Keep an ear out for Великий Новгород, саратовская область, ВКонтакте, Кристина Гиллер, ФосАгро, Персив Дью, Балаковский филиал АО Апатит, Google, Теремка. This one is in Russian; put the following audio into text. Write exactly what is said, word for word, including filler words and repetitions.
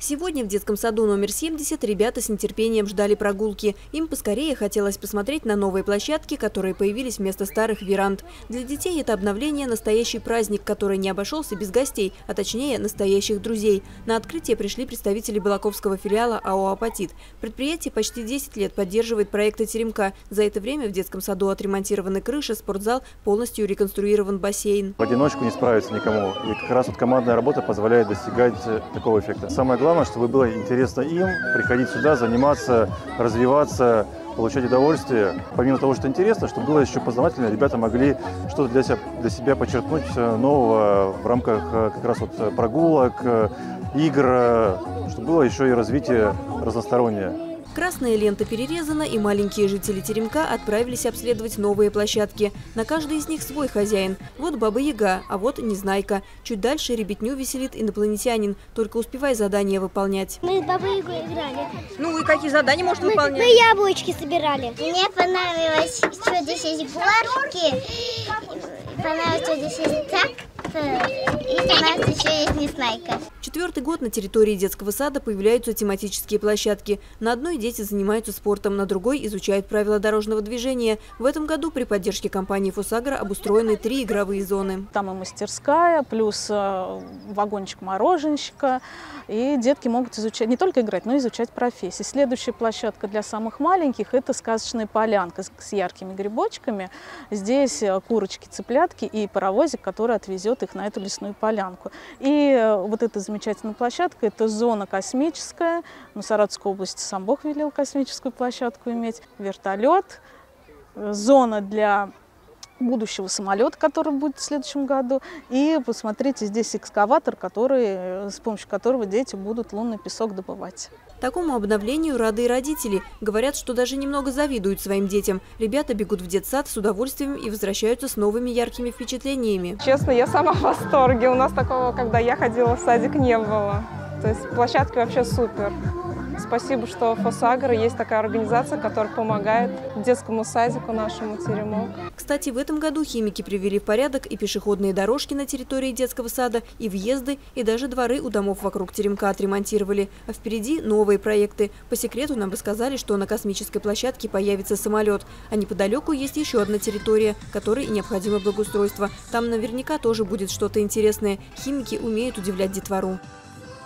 Сегодня в детском саду номер семьдесят ребята с нетерпением ждали прогулки. Им поскорее хотелось посмотреть на новые площадки, которые появились вместо старых веранд. Для детей это обновление – настоящий праздник, который не обошелся без гостей, а точнее настоящих друзей. На открытие пришли представители Балаковского филиала АО «Апатит». Предприятие почти десять лет поддерживает проекты «Теремка». За это время в детском саду отремонтированы крыши, спортзал, полностью реконструирован бассейн. В одиночку не справиться никому. И как раз вот командная работа позволяет достигать такого эффекта. Самое главное, Главное, чтобы было интересно им приходить сюда, заниматься, развиваться, получать удовольствие. Помимо того, что интересно, чтобы было еще познавательно, ребята могли что-то для себя, для себя почерпнуть нового в рамках как раз вот прогулок, игр, чтобы было еще и развитие разностороннее. Красная лента перерезана, и маленькие жители Теремка отправились обследовать новые площадки. На каждой из них свой хозяин. Вот Баба-Яга, а вот Незнайка. Чуть дальше ребятню веселит инопланетянин. Только успевай задания выполнять. Мы с Бабой-Ягой играли. Ну и какие задания можно мы, выполнять? Мы яблочки собирали. Мне понравилось, что здесь есть горки. Понравилось, что здесь есть так. И у нас еще есть Незнайка. Четвертый год на территории детского сада появляются тематические площадки. На одной дети занимаются спортом, на другой изучают правила дорожного движения. В этом году при поддержке компании ФосАгро обустроены три игровые зоны. Там и мастерская, плюс вагончик мороженщика. И детки могут изучать, не только играть, но и изучать профессии. Следующая площадка для самых маленьких – это сказочная полянка с яркими грибочками. Здесь курочки, цыплятки и паровозик, который отвезет их на эту лесную полянку. И вот эта замечательная площадка – это зона космическая. Ну, Саратовской области сам Бог велел космическую площадку иметь. Вертолет, зона для будущего самолета, который будет в следующем году. И посмотрите, здесь экскаватор, который, с помощью которого дети будут лунный песок добывать. Такому обновлению рады и родители. Говорят, что даже немного завидуют своим детям. Ребята бегут в детсад с удовольствием и возвращаются с новыми яркими впечатлениями. Честно, я сама в восторге. У нас такого, когда я ходила в садик, не было. То есть площадки вообще супер. Спасибо, что в ФосАгро есть такая организация, которая помогает детскому садику нашему Теремок. Кстати, в этом году химики привели в порядок и пешеходные дорожки на территории детского сада, и въезды, и даже дворы у домов вокруг Теремка отремонтировали. А впереди новые проекты. По секрету нам рассказали, что на космической площадке появится самолет. А неподалеку есть еще одна территория, которой необходимо благоустройство. Там наверняка тоже будет что-то интересное. Химики умеют удивлять детвору.